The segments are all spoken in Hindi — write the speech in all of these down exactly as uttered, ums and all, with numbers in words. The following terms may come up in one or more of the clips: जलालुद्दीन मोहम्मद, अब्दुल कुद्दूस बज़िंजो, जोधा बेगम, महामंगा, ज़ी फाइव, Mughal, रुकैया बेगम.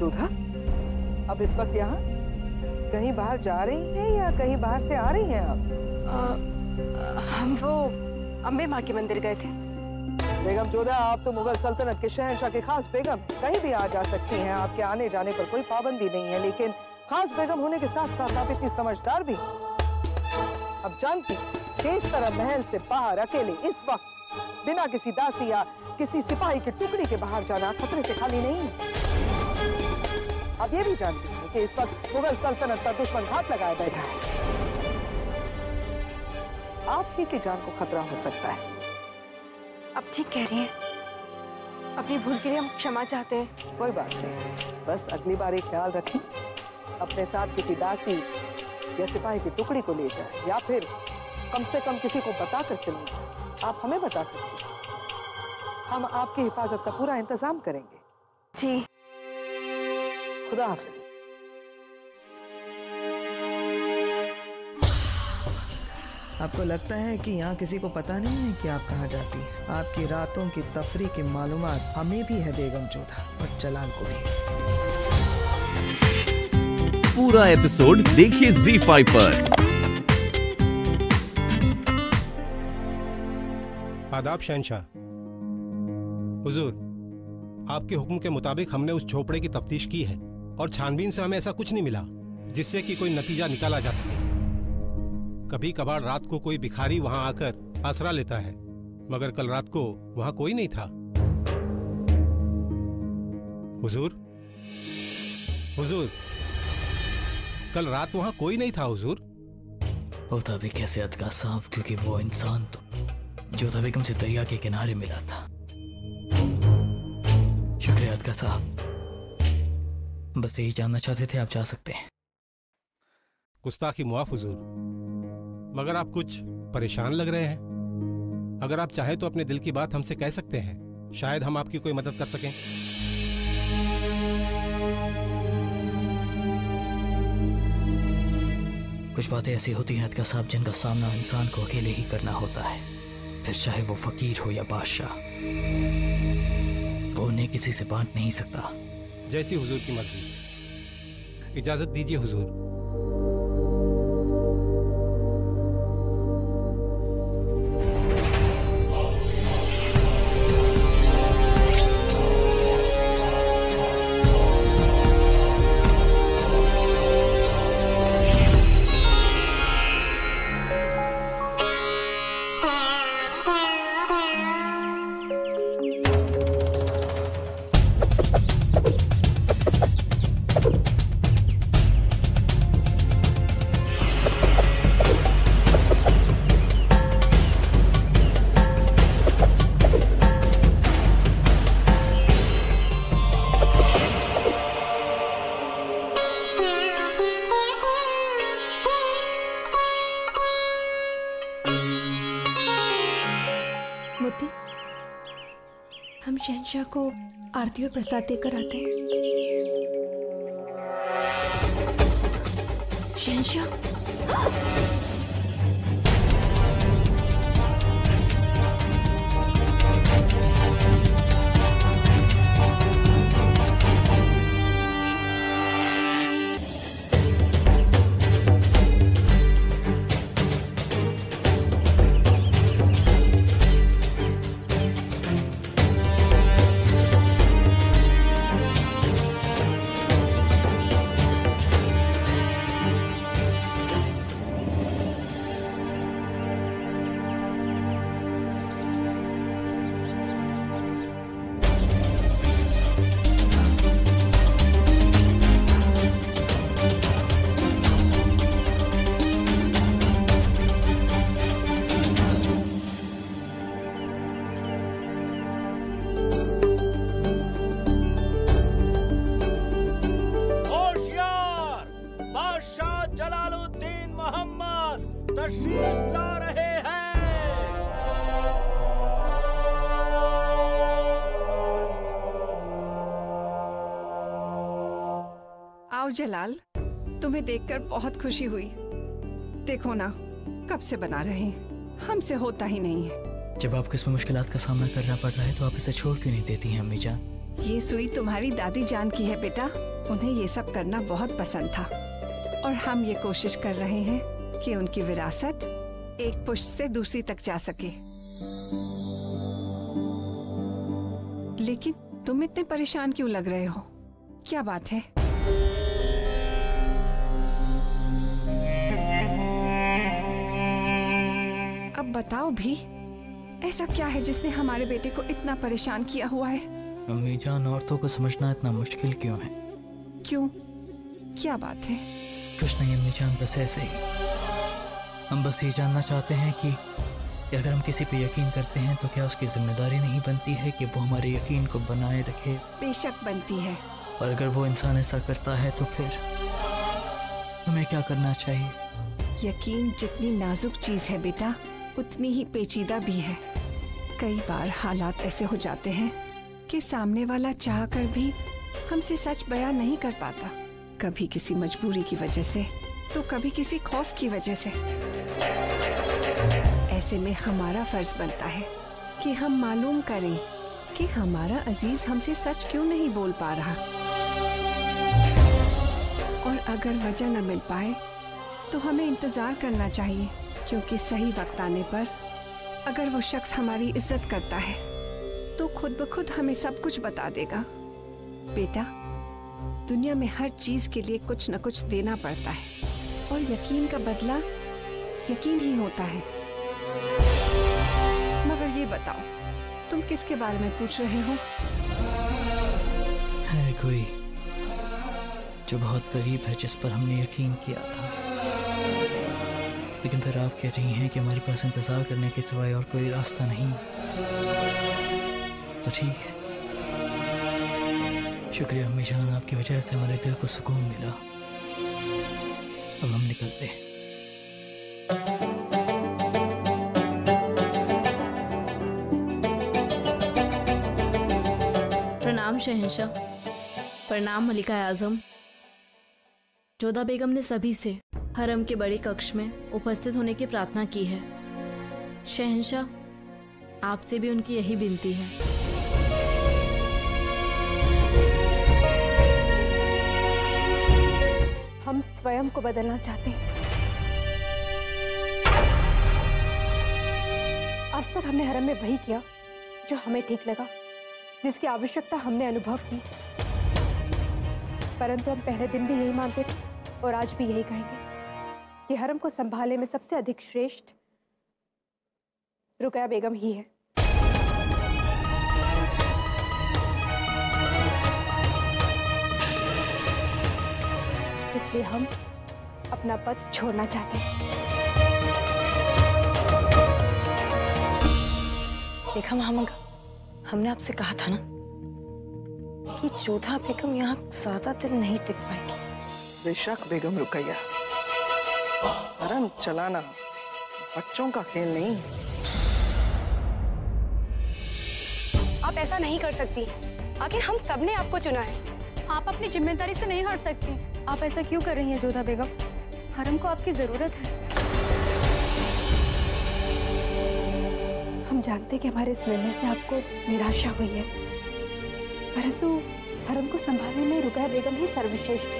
जोधा, अब इस वक्त यहाँ कहीं बाहर जा रही हैं या कहीं बाहर से आ रही हैं आप? आ, हम वो अम्बे माँ के मंदिर गए थे। बेगम जोधा, आप तो मुगल सल्तनत के शहंशाह की खास बेगम कहीं भी आ जा सकती हैं, आपके आने जाने पर कोई पाबंदी नहीं है, लेकिन खास बेगम होने के साथ साथ आप इतनी समझदार भी। अब जानती किस तरह महल से बाहर अकेले इस वक्त बिना किसी दासी या किसी सिपाही की टुकड़ी के बाहर जाना खतरे से खाली नहीं है। अब ये भी जानती है कि इस वक्त मुगल सल्तनत पर दुश्मन घात लगाए बैठा है, आपकी की जान को खतरा हो सकता है। अब ठीक कह रही हैं, अपनी भूल के लिए हम क्षमा चाहते हैं। कोई बात नहीं, बस अगली बार एक ख्याल रखें, अपने साथ किसी दासी या सिपाही की टुकड़ी को ले जाए या फिर कम से कम किसी को बता कर चलें। आप हमें बता सकते हैं, हम आपकी हिफाजत का पूरा इंतजाम करेंगे। जी, खुदा हाफिज। आपको लगता है कि यहाँ किसी को पता नहीं है कि आप कहाँ जाती हैं? आपकी रातों की तफरी की मालूमात हमें भी है बेगम जोधा, और जलाल को भी। पूरा एपिसोड देखिए ज़ी फाइव पर। आदाब शहंशाह हुजूर, आपके हुक्म के मुताबिक हमने उस झोपड़े की तफ्तीश की है और छानबीन से हमें ऐसा कुछ नहीं मिला जिससे कि कोई नतीजा निकाला जा सके। कभी कभार रात को कोई भिखारी वहां आकर आसरा लेता है, मगर कल रात को वहां कोई नहीं था। हुजूर, हुजूर, कल रात वहां कोई नहीं था हुजूर। होता भी कैसे अदका साहब, क्योंकि वो इंसान तो जोधा बेगम से दरिया के किनारे मिला था। शुक्रिया अदका साहब, बस यही जानना चाहते थे। आप जा सकते हैं। गुस्ताखी मुआफ हुजूर, मगर आप कुछ परेशान लग रहे हैं। अगर आप चाहे तो अपने दिल की बात हमसे कह सकते हैं, शायद हम आपकी कोई मदद कर सकें। कुछ बातें ऐसी होती हैं अदका साहब, जिनका सामना इंसान को अकेले ही करना होता है, फिर चाहे वो फकीर हो या बादशाह, वो उन्हें किसी से बांट नहीं सकता। जैसी हुजूर की मर्जी। इजाजत दीजिए हुजूर। हम शहंशाह को आरती और प्रसाद देकर आते हैं। शहंशाह, जलालुद्दीन मोहम्मद तशरीफ ला रहे हैं। आओ जलाल, तुम्हें देखकर बहुत खुशी हुई। देखो ना, कब से बना रहे हैं, हमसे होता ही नहीं है। जब आपको इसमें मुश्किलात का सामना करना पड़ रहा है तो आप इसे छोड़ क्यों नहीं देती हैं अम्मी जान? ये सुई तुम्हारी दादी जान की है बेटा, उन्हें ये सब करना बहुत पसंद था और हम ये कोशिश कर रहे हैं कि उनकी विरासत एक पुष्ट से दूसरी तक जा सके। लेकिन तुम इतने परेशान क्यों लग रहे हो, क्या बात है? अब बताओ भी, ऐसा क्या है जिसने हमारे बेटे को इतना परेशान किया हुआ है? अम्मी जान, औरतों को समझना इतना मुश्किल क्यों है? क्यों, क्या बात है? कुछ नहीं अम्मी जान, बस ऐसे ही। हम बस ये जानना चाहते हैं कि अगर हम किसी पे यकीन करते हैं तो क्या उसकी जिम्मेदारी नहीं बनती है कि वो हमारे यकीन को बनाए रखे? बेशक बनती है। और अगर वो इंसान ऐसा करता है तो फिर हमें क्या करना चाहिए? यकीन जितनी नाजुक चीज है बेटा, उतनी ही पेचीदा भी है। कई बार हालात ऐसे हो जाते हैं कि सामने वाला चाह कर भी हमसे सच बयां नहीं कर पाता, कभी किसी मजबूरी की वजह से तो कभी किसी खौफ की वजह से। ऐसे में हमारा फर्ज बनता है कि हम मालूम करें कि हमारा अजीज हमसे सच क्यों नहीं बोल पा रहा, और अगर वजह न मिल पाए तो हमें इंतजार करना चाहिए, क्योंकि सही वक्त आने पर अगर वो शख्स हमारी इज्जत करता है तो खुद ब खुद हमें सब कुछ बता देगा। बेटा, दुनिया में हर चीज के लिए कुछ न कुछ देना पड़ता है और यकीन का बदला यकीन ही होता है। मगर ये बताओ, तुम किसके बारे में पूछ रहे हो? है कोई जो बहुत करीब है, जिस पर हमने यकीन किया था, लेकिन फिर आप कह रही हैं कि हमारे पास इंतजार करने के सिवाय और कोई रास्ता नहीं। तो ठीक है, शुक्रिया अम्मी जान, आपकी वजह से हमारे दिल को सुकून मिला। अब हम निकलते हैं। प्रणाम शहंशाह। प्रणाम मलिका आजम। जोधा बेगम ने सभी से हरम के बड़े कक्ष में उपस्थित होने की प्रार्थना की है। शहंशाह, आपसे भी उनकी यही विनती है। हम स्वयं को बदलना चाहते हैं। आज तक हमने हरम में वही किया जो हमें ठीक लगा, जिसकी आवश्यकता हमने अनुभव की, परंतु हम पहले दिन भी यही मानते थे और आज भी यही कहेंगे कि हरम को संभालने में सबसे अधिक श्रेष्ठ रुकैया बेगम ही है। इसलिए हम अपना पद छोड़ना चाहते हैं। देखा महामंगा, हमने आपसे कहा था ना कि जोधा बेगम यहाँ ज्यादा दिन नहीं टिक पाएगी। बेशक बेगम रुकैया, हरम चलाना बच्चों का खेल नहीं है। आप ऐसा नहीं कर सकती, आखिर हम सबने आपको चुना है। आप अपनी जिम्मेदारी से नहीं हट सकती। आप ऐसा क्यों कर रही हैं जोधा बेगम? हरम को आपकी जरूरत है। हम जानते कि हमारे इस निर्णय से आपको निराशा हुई है, परंतु हरम को संभालने में रुकैया बेगम ही सर्वश्रेष्ठ है।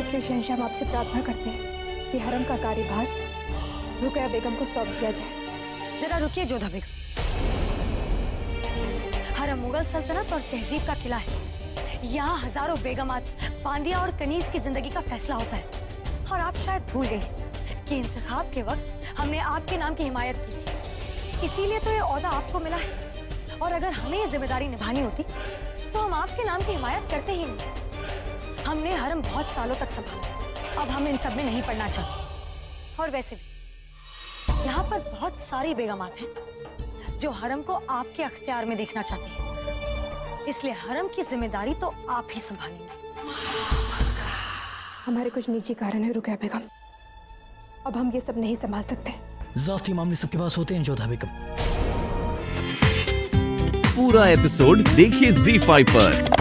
इसलिए शहंशाह, हम आपसे प्रार्थना करते हैं कि हरम का कार्यभार रुकैया बेगम को सौंप दिया जाए। जरा रुकिए जोधा बेगम, हरम मुगल सल्तनत और तहजीब का किला है। यहाँ हजारों बेगमात, बांदिया और कनीज की जिंदगी का फैसला होता है, और आप शायद भूल गए कि इंतखाब के वक्त हमने आपके नाम की हिमायत की, इसीलिए तो ये औहदा आपको मिला है। और अगर हमें ये जिम्मेदारी निभानी होती तो हम आपके नाम की हिमायत करते ही नहीं। हमने हरम बहुत सालों तक संभाला, अब हम इन सब में नहीं पड़ना चाहते। और वैसे भी यहाँ पर बहुत सारी बेगमात हैं जो हरम को आपके अख्तियार में देखना चाहती है, इसलिए हरम की जिम्मेदारी तो आप ही संभालेंगे। हमारे कुछ निजी कारण है रुकैया बेगम, अब हम ये सब नहीं संभाल सकते। जाती मामले सबके पास होते हैं जोधा बेगम। पूरा एपिसोड देखिए ज़ी फाइव पर।